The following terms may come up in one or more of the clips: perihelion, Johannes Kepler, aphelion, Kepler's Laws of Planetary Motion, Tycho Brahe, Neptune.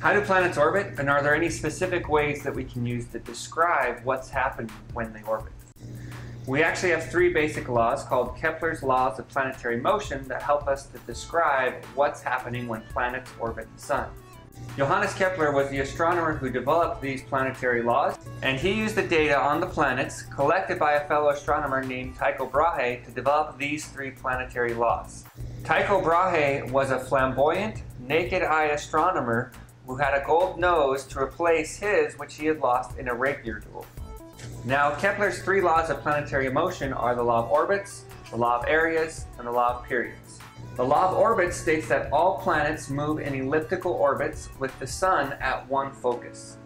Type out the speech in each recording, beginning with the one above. How do planets orbit, and are there any specific ways that we can use to describe what's happening when they orbit? We actually have three basic laws called Kepler's Laws of Planetary Motion that help us to describe what's happening when planets orbit the Sun. Johannes Kepler was the astronomer who developed these planetary laws, and he used the data on the planets collected by a fellow astronomer named Tycho Brahe to develop these three planetary laws. Tycho Brahe was a flamboyant, naked-eye astronomer who had a gold nose to replace his, which he had lost in a rapier duel. Now, Kepler's three laws of planetary motion are the law of orbits, the law of areas, and the law of periods. The law of orbits states that all planets move in elliptical orbits with the Sun at one focus.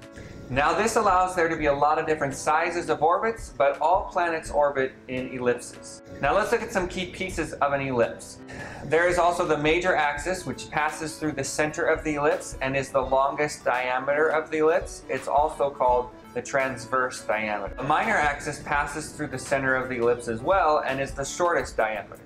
Now, this allows there to be a lot of different sizes of orbits, but all planets orbit in ellipses. Now, let's look at some key pieces of an ellipse. There is also the major axis, which passes through the center of the ellipse and is the longest diameter of the ellipse. It's also called the transverse diameter. The minor axis passes through the center of the ellipse as well and is the shortest diameter.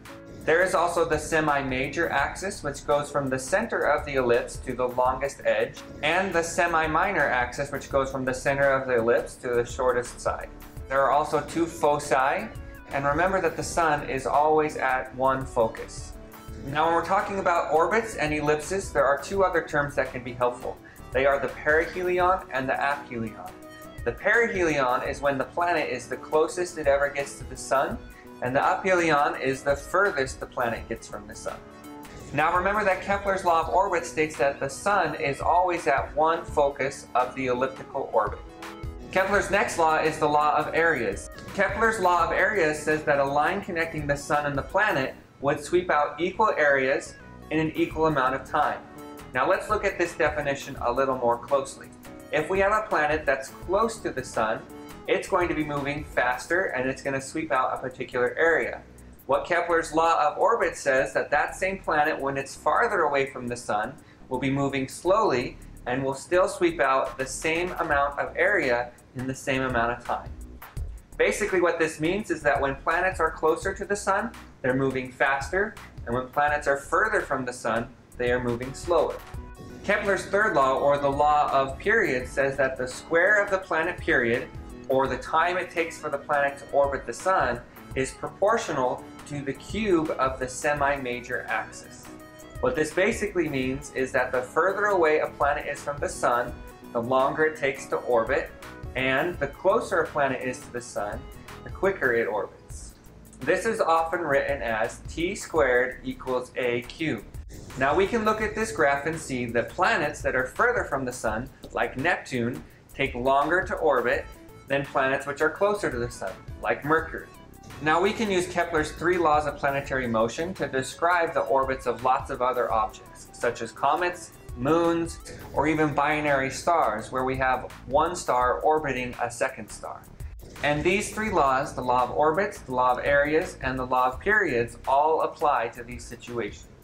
There is also the semi-major axis, which goes from the center of the ellipse to the longest edge, and the semi-minor axis, which goes from the center of the ellipse to the shortest side. There are also two foci, and remember that the Sun is always at one focus. Now, when we're talking about orbits and ellipses, there are two other terms that can be helpful. They are the perihelion and the aphelion. The perihelion is when the planet is the closest it ever gets to the Sun, and the aphelion is the furthest the planet gets from the Sun. Now, remember that Kepler's law of orbit states that the Sun is always at one focus of the elliptical orbit. Kepler's next law is the law of areas. Kepler's law of areas says that a line connecting the Sun and the planet would sweep out equal areas in an equal amount of time. Now, let's look at this definition a little more closely. If we have a planet that's close to the Sun, it's going to be moving faster and it's going to sweep out a particular area. What Kepler's law of orbit says that same planet, when it's farther away from the Sun, will be moving slowly and will still sweep out the same amount of area in the same amount of time. Basically, what this means is that when planets are closer to the Sun, they're moving faster, and when planets are further from the Sun, they are moving slower. Kepler's third law, or the law of periods, says that the square of the planet period, or the time it takes for the planet to orbit the Sun, is proportional to the cube of the semi-major axis. What this basically means is that the further away a planet is from the Sun, the longer it takes to orbit, and the closer a planet is to the Sun, the quicker it orbits. This is often written as T² = a³. Now, we can look at this graph and see that planets that are further from the Sun, like Neptune, take longer to orbit than planets which are closer to the Sun, like Mercury. Now, we can use Kepler's three laws of planetary motion to describe the orbits of lots of other objects, such as comets, moons, or even binary stars, where we have one star orbiting a second star. And these three laws, the law of orbits, the law of areas, and the law of periods, all apply to these situations.